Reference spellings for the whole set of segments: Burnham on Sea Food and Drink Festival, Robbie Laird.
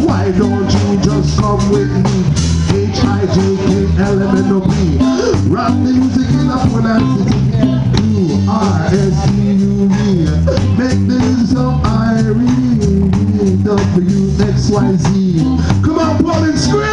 Why don't you just come with me? HIJKLMNOP. Rap the music in a pronunciation. QRSUV. Make the music of Irene. WXYZ. Come on, Paul, and scream!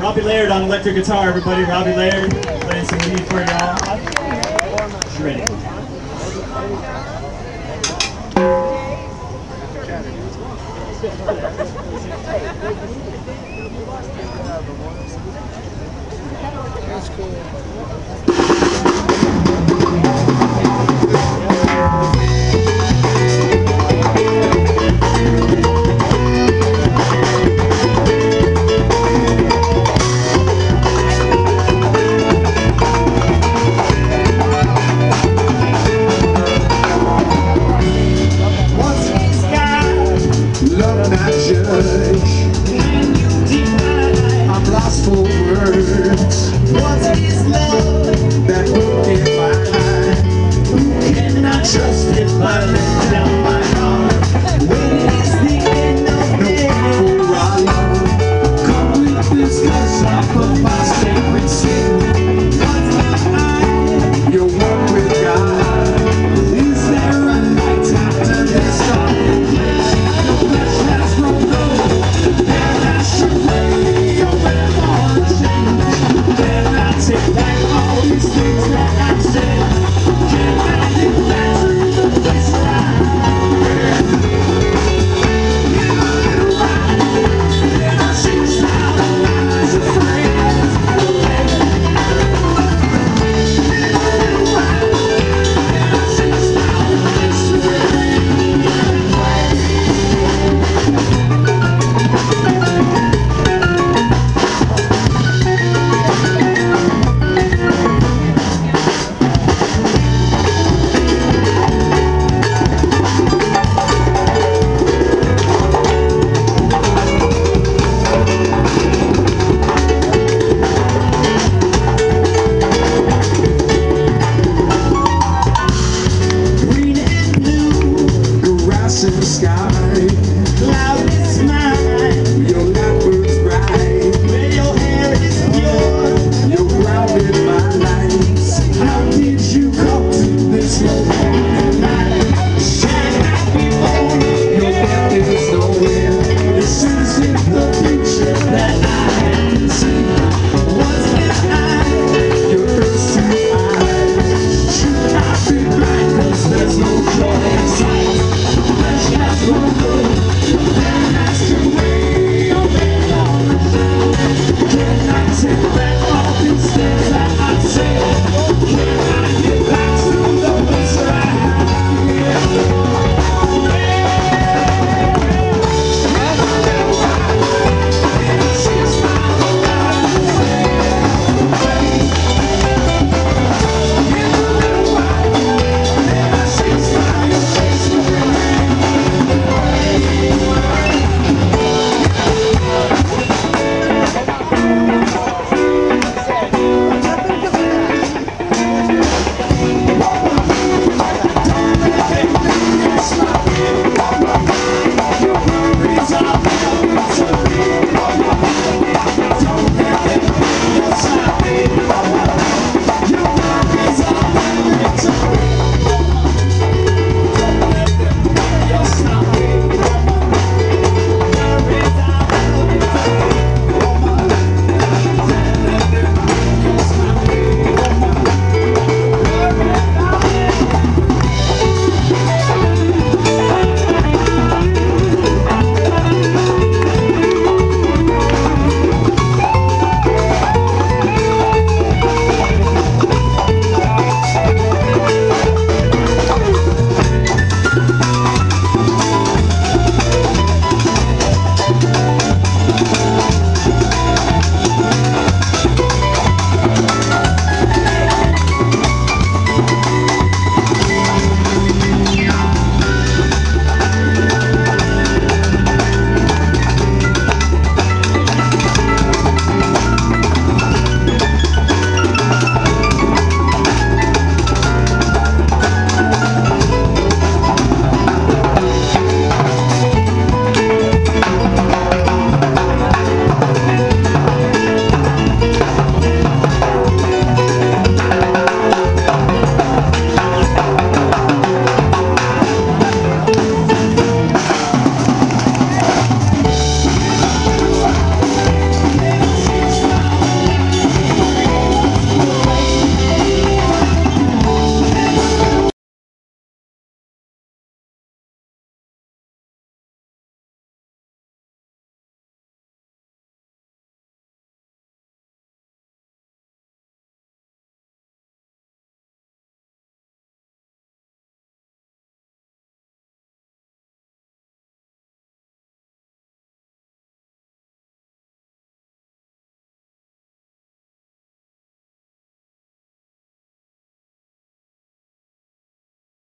Robbie Laird on electric guitar, everybody. Robbie Laird playing some lead for y'all. She's ready. That's cool.